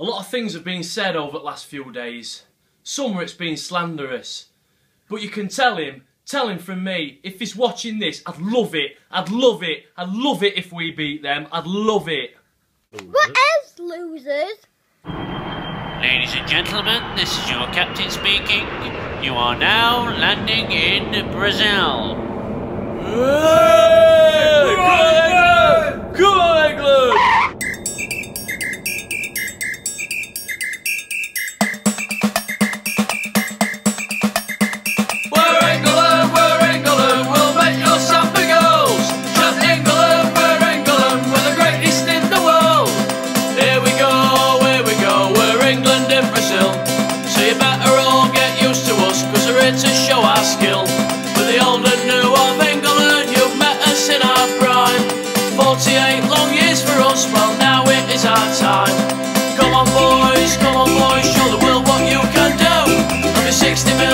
A lot of things have been said over the last few days. Some where it's been slanderous. But you can tell him from me, if he's watching this, I'd love it, I'd love it, I'd love it if we beat them, I'd love it. What else, losers? Ladies and gentlemen, this is your captain speaking. You are now landing in Brazil. Hey! Come on, England! Come on, England! Come on boys, show the world what you can do. Over 60 million